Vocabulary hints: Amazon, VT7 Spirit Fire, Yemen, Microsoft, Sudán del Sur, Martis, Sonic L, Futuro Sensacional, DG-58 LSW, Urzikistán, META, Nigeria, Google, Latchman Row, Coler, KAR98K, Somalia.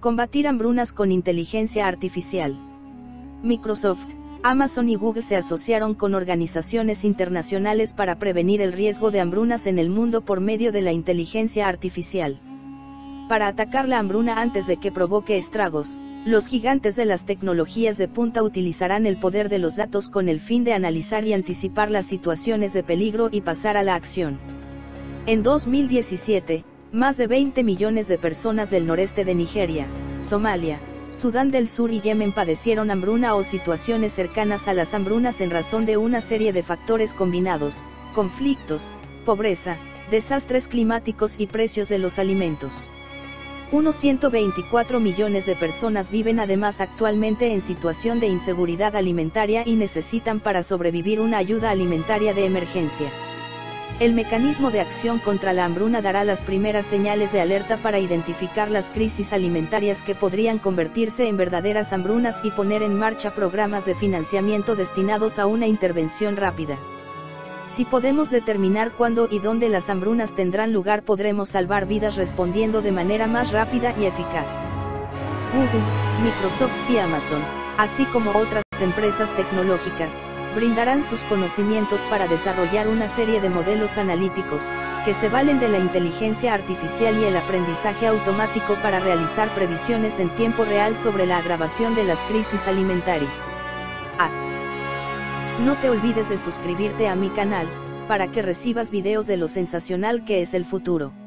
Combatir hambrunas con inteligencia artificial. Microsoft, Amazon y Google se asociaron con organizaciones internacionales para prevenir el riesgo de hambrunas en el mundo por medio de la inteligencia artificial. Para atacar la hambruna antes de que provoque estragos, los gigantes de las tecnologías de punta utilizarán el poder de los datos con el fin de analizar y anticipar las situaciones de peligro y pasar a la acción. En 2017, más de 20 millones de personas del noreste de Nigeria, Somalia, Sudán del Sur y Yemen padecieron hambruna o situaciones cercanas a las hambrunas en razón de una serie de factores combinados: conflictos, pobreza, desastres climáticos y precios de los alimentos. Unos 124 millones de personas viven además actualmente en situación de inseguridad alimentaria y necesitan para sobrevivir una ayuda alimentaria de emergencia. El mecanismo de acción contra la hambruna dará las primeras señales de alerta para identificar las crisis alimentarias que podrían convertirse en verdaderas hambrunas y poner en marcha programas de financiamiento destinados a una intervención rápida. Si podemos determinar cuándo y dónde las hambrunas tendrán lugar, podremos salvar vidas respondiendo de manera más rápida y eficaz. Google, Microsoft y Amazon, así como otras empresas tecnológicas, brindarán sus conocimientos para desarrollar una serie de modelos analíticos, que se valen de la inteligencia artificial y el aprendizaje automático para realizar previsiones en tiempo real sobre la agravación de las crisis alimentarias. No te olvides de suscribirte a mi canal, para que recibas videos de lo sensacional que es el futuro.